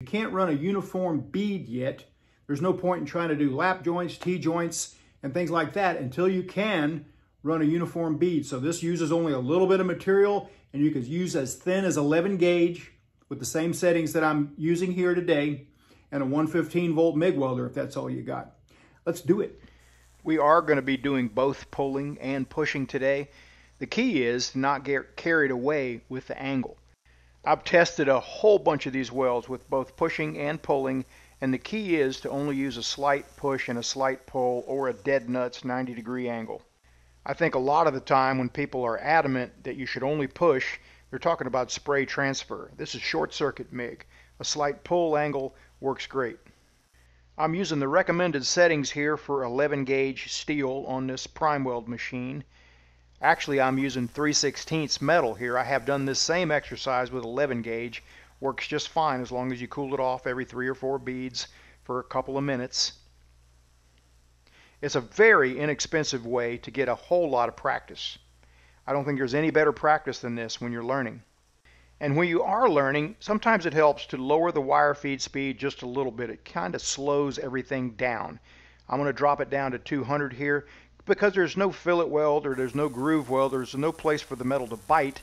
You can't run a uniform bead yet. There's no point in trying to do lap joints, T-joints, and things like that until you can run a uniform bead. So this uses only a little bit of material, and you can use as thin as 11 gauge with the same settings that I'm using here today, and a 115 volt MIG welder if that's all you got. Let's do it. We are going to be doing both pulling and pushing today. The key is to not get carried away with the angle. I've tested a whole bunch of these welds with both pushing and pulling, and the key is to only use a slight push and a slight pull or a dead nuts 90-degree angle. I think a lot of the time when people are adamant that you should only push, they're talking about spray transfer. This is short circuit MIG. A slight pull angle works great. I'm using the recommended settings here for 11 gauge steel on this PrimeWeld machine. Actually, I'm using 3/16 metal here. I have done this same exercise with 11 gauge. Works just fine as long as you cool it off every 3 or 4 beads for a couple of minutes. It's a very inexpensive way to get a whole lot of practice. I don't think there's any better practice than this when you're learning. And when you are learning, sometimes it helps to lower the wire feed speed just a little bit. It kind of slows everything down. I'm going to drop it down to 200 here, because there's no fillet weld or there's no groove weld, there's no place for the metal to bite.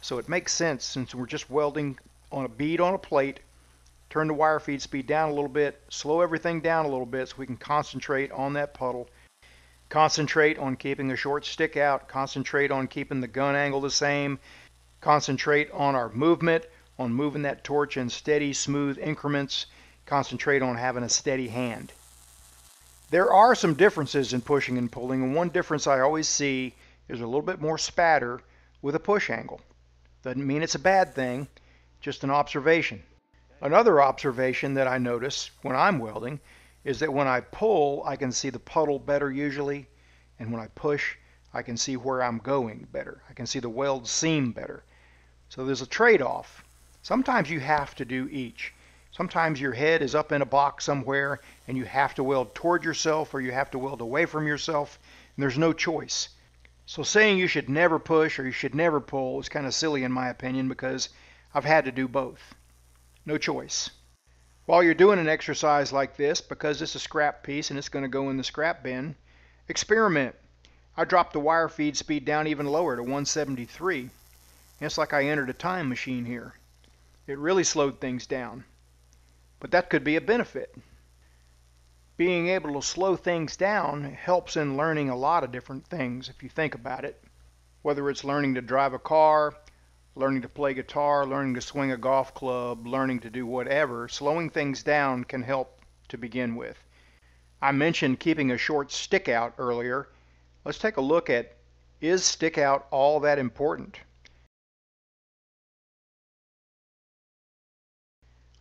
So it makes sense, since we're just welding on a bead on a plate, turn the wire feed speed down a little bit, slow everything down a little bit so we can concentrate on that puddle. Concentrate on keeping a short stick out, concentrate on keeping the gun angle the same, concentrate on our movement, on moving that torch in steady, smooth increments, concentrate on having a steady hand. There are some differences in pushing and pulling, and one difference I always see is a little bit more spatter with a push angle. Doesn't mean it's a bad thing, just an observation. Another observation that I notice when I'm welding is that when I pull, I can see the puddle better usually, and when I push, I can see where I'm going better. I can see the weld seam better. So there's a trade-off. Sometimes you have to do each. Sometimes your head is up in a box somewhere and you have to weld toward yourself or you have to weld away from yourself, and there's no choice. So saying you should never push or you should never pull is kind of silly in my opinion, because I've had to do both. No choice. While you're doing an exercise like this, because it's a scrap piece and it's going to go in the scrap bin, experiment. I dropped the wire feed speed down even lower to 173, and it's like I entered a time machine here. It really slowed things down. But that could be a benefit. Being able to slow things down helps in learning a lot of different things if you think about it. Whether it's learning to drive a car, learning to play guitar, learning to swing a golf club, learning to do whatever, slowing things down can help to begin with. I mentioned keeping a short stick out earlier. Let's take a look at, is stick out all that important?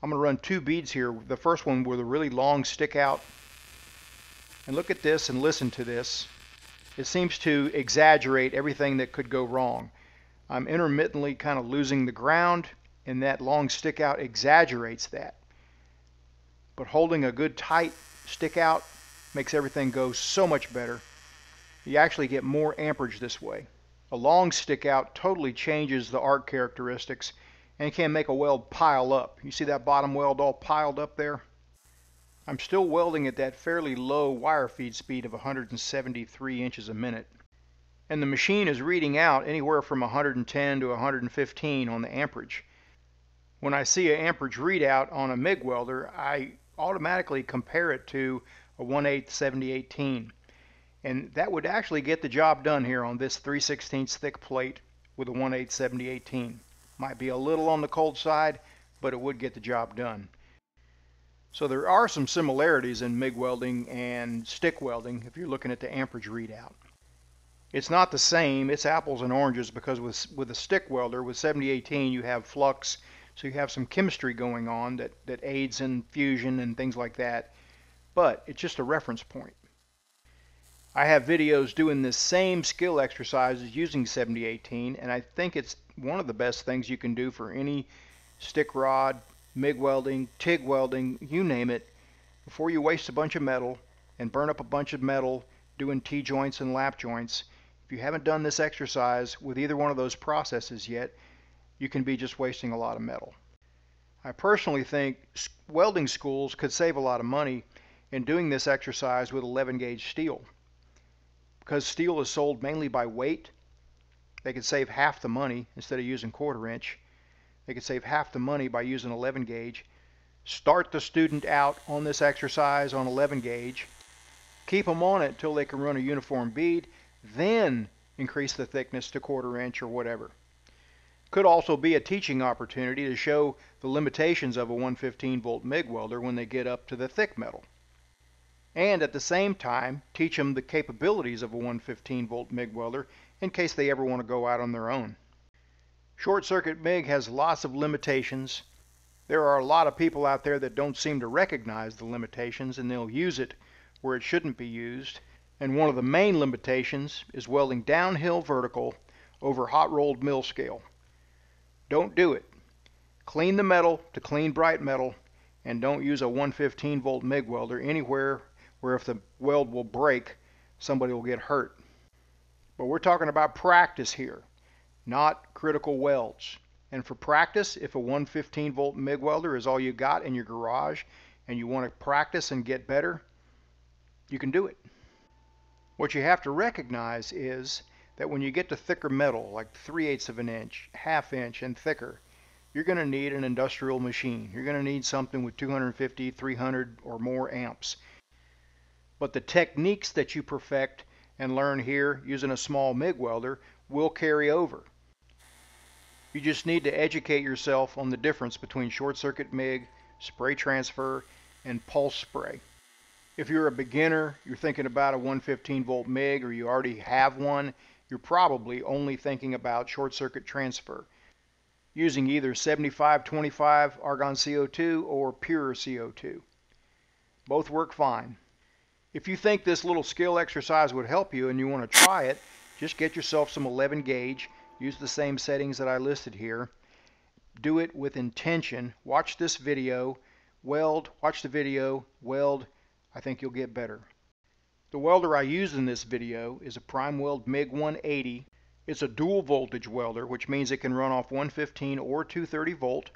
I'm going to run 2 beads here, the first one with a really long stick out. And look at this and listen to this. It seems to exaggerate everything that could go wrong. I'm intermittently kind of losing the ground, and that long stick out exaggerates that. But holding a good tight stick out makes everything go so much better. You actually get more amperage this way. A long stick out totally changes the arc characteristics and can make a weld pile up. You see that bottom weld all piled up there? I'm still welding at that fairly low wire feed speed of 173 inches a minute. And the machine is reading out anywhere from 110 to 115 on the amperage. When I see an amperage readout on a MIG welder, I automatically compare it to a 1/8 7018. And that would actually get the job done here on this 3/16 thick plate with a 1/8 7018. Might be a little on the cold side, but it would get the job done. So there are some similarities in MIG welding and stick welding if you're looking at the amperage readout. It's not the same, it's apples and oranges, because with a stick welder, with 7018 you have flux, so you have some chemistry going on that aids in fusion and things like that, but it's just a reference point. I have videos doing this same skill exercises using 7018, and I think it's one of the best things you can do for any stick rod, MIG welding, TIG welding, you name it, before you waste a bunch of metal and burn up a bunch of metal doing T-joints and lap joints. If you haven't done this exercise with either one of those processes yet, you can be just wasting a lot of metal. I personally think welding schools could save a lot of money in doing this exercise with 11 gauge steel. Because steel is sold mainly by weight, they could save half the money instead of using quarter inch. They could save half the money by using 11 gauge. Start the student out on this exercise on 11 gauge. Keep them on it until they can run a uniform bead, then increase the thickness to quarter inch or whatever. Could also be a teaching opportunity to show the limitations of a 115 volt MIG welder when they get up to the thick metal. And at the same time, teach them the capabilities of a 115 volt MIG welder in case they ever want to go out on their own. Short circuit MIG has lots of limitations. There are a lot of people out there that don't seem to recognize the limitations, and they'll use it where it shouldn't be used. And one of the main limitations is welding downhill vertical over hot rolled mill scale. Don't do it. Clean the metal to clean bright metal, and don't use a 115 volt MIG welder anywhere where if the weld will break, somebody will get hurt. But we're talking about practice here, not critical welds. And for practice, if a 115 volt MIG welder is all you got in your garage and you want to practice and get better, you can do it. What you have to recognize is that when you get to thicker metal, like 3/8 of an inch, 1/2 inch and thicker, you're going to need an industrial machine. You're going to need something with 250, 300 or more amps. But the techniques that you perfect and learn here using a small MIG welder will carry over. You just need to educate yourself on the difference between short circuit MIG, spray transfer, and pulse spray. If you're a beginner, you're thinking about a 115 volt MIG, or you already have one, you're probably only thinking about short circuit transfer, using either 7525 argon CO2 or pure CO2. Both work fine. If you think this little skill exercise would help you and you want to try it, just get yourself some 11 gauge. Use the same settings that I listed here. Do it with intention. Watch this video, weld, watch the video, weld. I think you'll get better. The welder I used in this video is a PrimeWeld MIG 180. It's a dual voltage welder, which means it can run off 115 or 230 volt.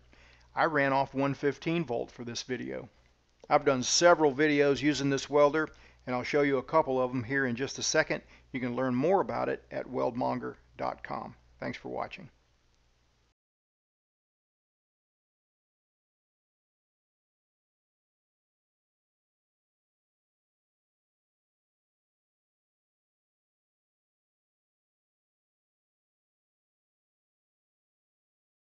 I ran off 115 volt for this video. I've done several videos using this welder, and I'll show you a couple of them here in just a second. You can learn more about it at weldmonger.com. Thanks for watching.